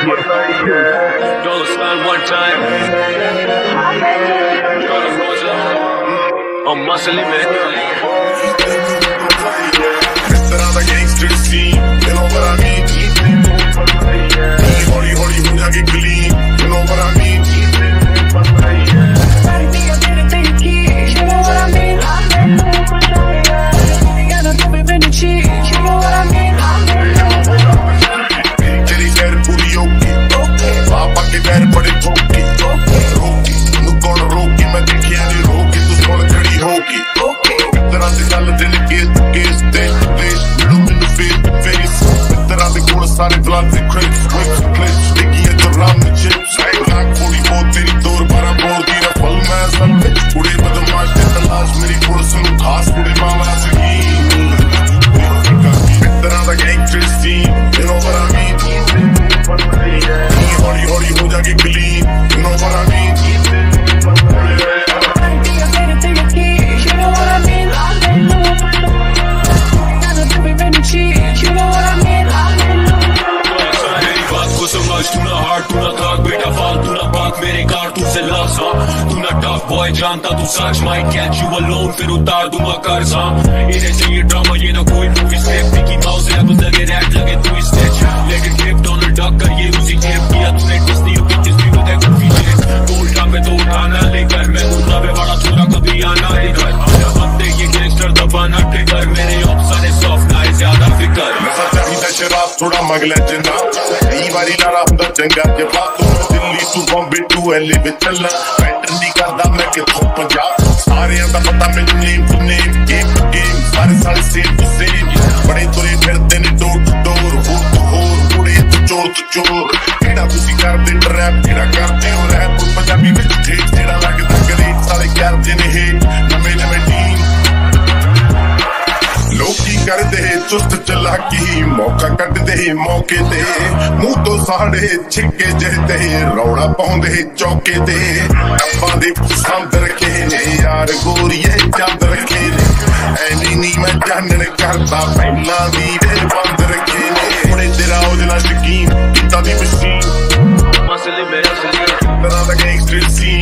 Dollar sign one time. I'm muscling it. Mr. I'm a gangster scene. You know what I mean? Hori hori hunja ke clean. You know what I mean? Boy, janta tu sach might catch you alone. Fir utar dunga karza. Inhe chahiye drama, ye na koi movie set. Mickey Mouse level lage rat lage tu sketch. Lekin tape Donald Duck kar ye usi tape kiya tune Disney you bitches bhi ko dekho piche. Dolta mein do uthana lekar main utna be bada chula kabhi aana lekar. Bande ye gangster dabana trigger. Mere option hai soft na hai zyada fikar. Main sachcha hi tha sharab thoda magle jinna. Ee bari lara hunda janga ke baat. Delhi to Bombay to LA with chalna. चुस्त चलाकी मौका कटते मौके दे मुंह तो साढ़े छिके जहते रौड़ा पाउंदे चौके दे अब्बा दे पसंद रखे ने यार गोरिये चंद रखे ने ऐनी नी मैं जानन करता पहला वीरे बंद रखे ने उन्हें तेरा उजला शकीन किता दी मशीन मसले में असली तरह का गैंगस्टर सीन